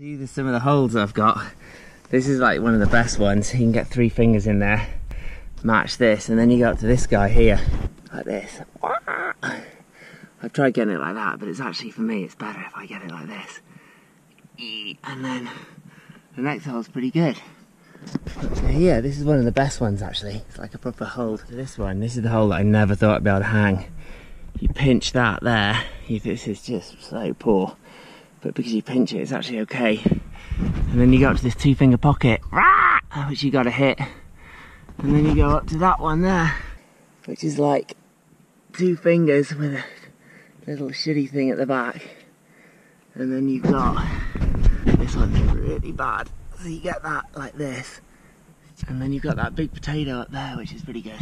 These are some of the holes I've got. This is like one of the best ones. You can get three fingers in there, match this, and then you go up to this guy here, like this. I've tried getting it like that, but it's actually, for me, it's better if I get it like this. And then the next hole's pretty good. Yeah, this is one of the best ones actually. It's like a proper hole. So this one, this is the hole that I never thought I'd be able to hang. You pinch that there, this is just so poor. But because you pinch it, it's actually okay. And then you go up to this two finger pocket, which you gotta hit. And then you go up to that one there, which is like two fingers with a little shitty thing at the back. And then you've got, this one's really bad. So you get that like this. And then you've got that big potato up there, which is pretty good.